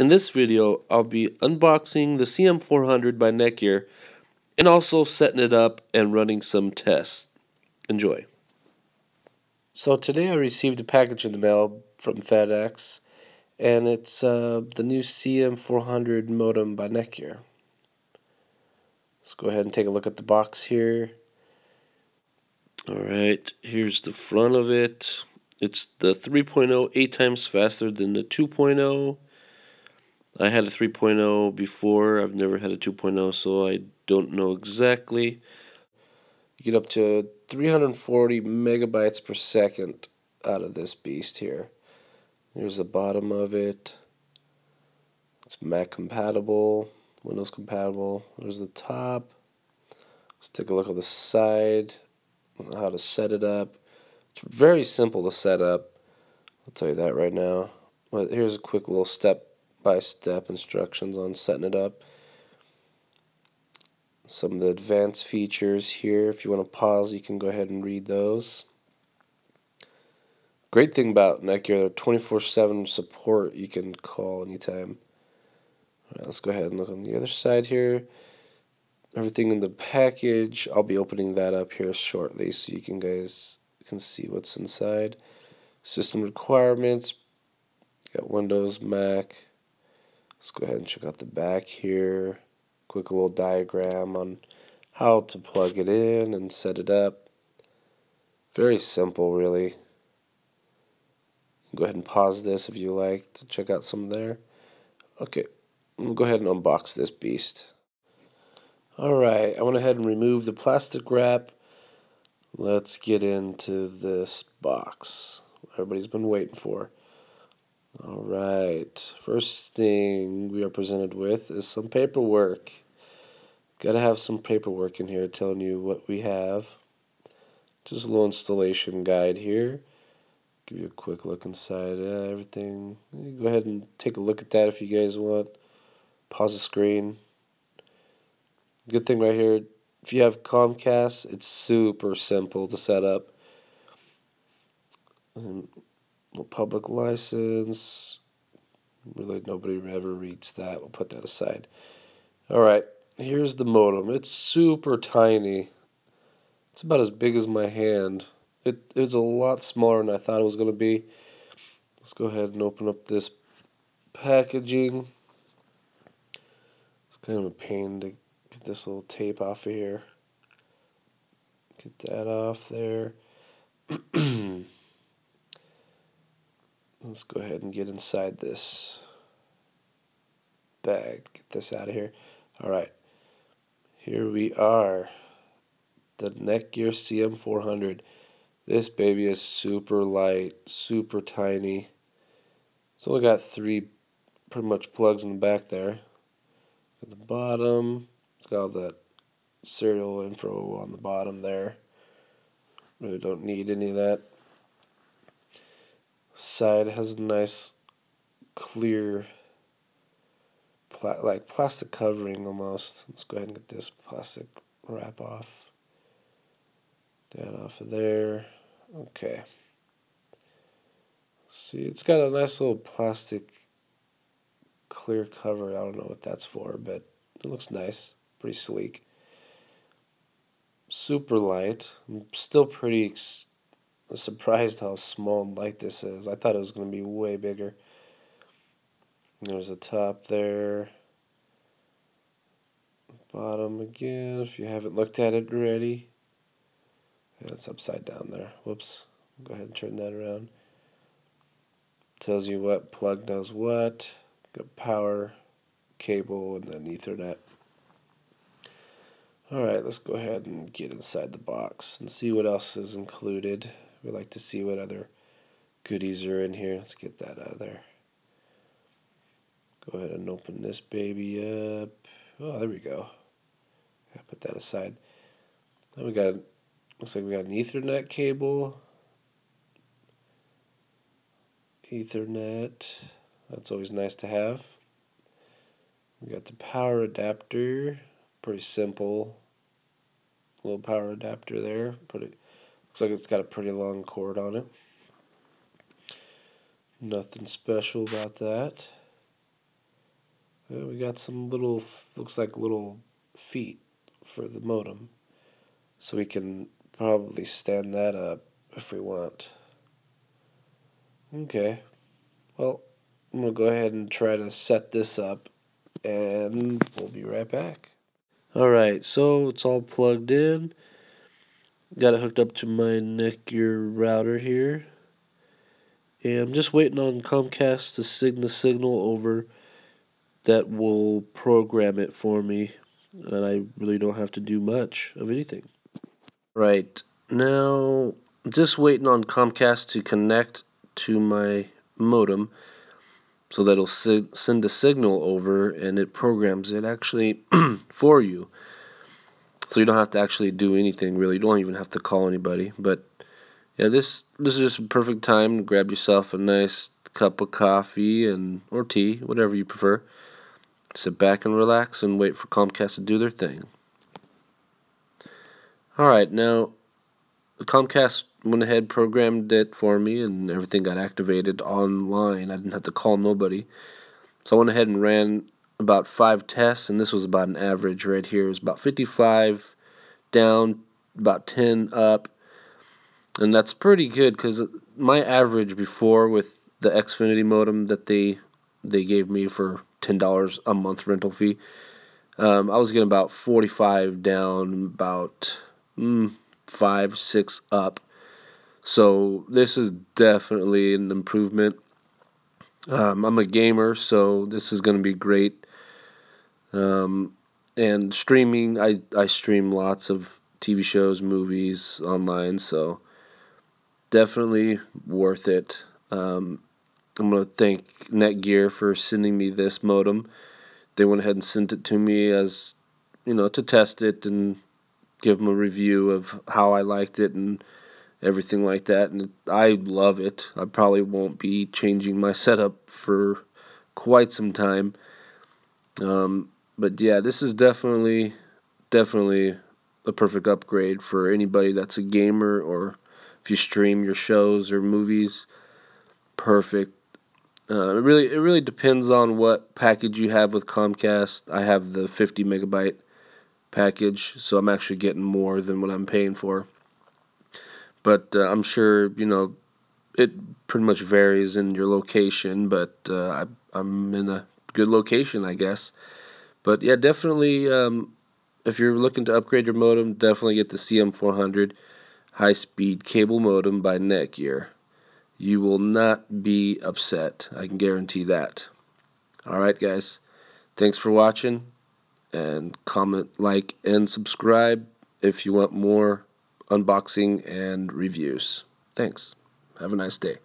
In this video, I'll be unboxing the CM400 by Netgear and also setting it up and running some tests. Enjoy. So today I received a package in the mail from FedEx, and it's the new CM400 modem by Netgear. Let's go ahead and take a look at the box here. Alright, here's the front of it. It's the 3.0, 8 times faster than the 2.0. I had a 3.0 before. I've never had a 2.0, so I don't know exactly. You get up to 340 megabytes per second out of this beast here. Here's the bottom of it. It's Mac compatible, Windows compatible. There's the top. Let's take a look at the side. I don't know how to set it up. It's very simple to set up, I'll tell you that right now. But here's a quick little step by step instructions on setting it up. Some of the advanced features here, if you want to pause you can go ahead and read those. Great thing about Netgear, their 24/7 support, you can call anytime. Alright, let's go ahead and look on the other side here. Everything in the package, I'll be opening that up here shortly so you guys can see what's inside. System requirements, got Windows, Mac. Let's go ahead and check out the back here. Quick little diagram on how to plug it in and set it up. Very simple, really. Go ahead and pause this if you like to check out some there. Okay, I'm gonna go ahead and unbox this beast. Alright, I went ahead and removed the plastic wrap. Let's get into this box. Everybody's been waiting for. Alright, first thing we are presented with is some paperwork. Gotta have some paperwork in here telling you what we have. Just a little installation guide here. Give you a quick look inside everything. You go ahead and take a look at that if you guys want. Pause the screen. Good thing right here, if you have Comcast, it's super simple to set up. And public license, really nobody ever reads that, we'll put that aside. Alright, here's the modem. It's super tiny. It's about as big as my hand. It's a lot smaller than I thought it was going to be. Let's go ahead and open up this packaging. It's kind of a pain to get this little tape off of here. Get that off there. Let's go ahead and get inside this bag. Get this out of here. Alright, here we are. The Netgear CM400. This baby is super light, super tiny. It's only got three pretty much plugs in the back there. At the bottom, it's got all that serial info on the bottom there. Really don't need any of that. Side has a nice clear plastic covering almost. Let's go ahead and get this plastic wrap off. That off of there. Okay. See, it's got a nice little plastic clear cover. I don't know what that's for, but it looks nice. Pretty sleek. Super light. I'm still pretty surprised how small and light this is. I thought it was going to be way bigger. There's a top there. Bottom again, if you haven't looked at it already. Yeah, it's upside down there. Whoops. Go ahead and turn that around. Tells you what plug does what. Got power, cable, and then Ethernet. Alright, let's go ahead and get inside the box and see what else is included. We like to see what other goodies are in here. Let's get that out of there. Go ahead and open this baby up. Oh, there we go. Yeah, put that aside. Then we got, looks like we got an Ethernet cable. Ethernet. That's always nice to have. We got the power adapter. Pretty simple. Little power adapter there. Looks like it's got a pretty long cord on it. Nothing special about that. We got some little, looks like little feet for the modem, so we can probably stand that up if we want. Okay, well, I'm going to go ahead and try to set this up, and we'll be right back. Alright, so it's all plugged in. Got it hooked up to my Netgear router here. And I'm just waiting on Comcast to send the signal over that will program it for me. And I really don't have to do much of anything. Right, now I'm just waiting on Comcast to connect to my modem so that it'll send a signal over and it programs it actually for you. So you don't have to actually do anything, really. You don't even have to call anybody. But yeah, this is just a perfect time to grab yourself a nice cup of coffee or tea, whatever you prefer. Sit back and relax and wait for Comcast to do their thing. Alright, now Comcast went ahead, programmed it for me, and everything got activated online. I didn't have to call nobody. So I went ahead and ran about 5 tests, and this was about an average right here. It was about 55 down, about 10 up, and that's pretty good because my average before with the Xfinity modem that they gave me for $10 a month rental fee, I was getting about 45 down, about 5, 6 up. So this is definitely an improvement. I'm a gamer, so this is going to be great. And streaming, I stream lots of TV shows, movies online, so definitely worth it. I'm going to thank Netgear for sending me this modem. They went ahead and sent it to me as, you know, to test it and give them a review of how I liked it and everything like that, and I love it. I probably won't be changing my setup for quite some time. But yeah, this is definitely a perfect upgrade for anybody that's a gamer, or if you stream your shows or movies. Perfect. It really depends on what package you have with Comcast. I have the 50 megabyte package, so I'm actually getting more than what I'm paying for. But I'm sure, you know, it pretty much varies in your location, but I'm in a good location, I guess. But yeah, definitely, if you're looking to upgrade your modem, definitely get the CM400 high-speed cable modem by Netgear. You will not be upset. I can guarantee that. All right, guys. Thanks for watching, and comment, like, and subscribe if you want more unboxing and reviews. Thanks. Have a nice day.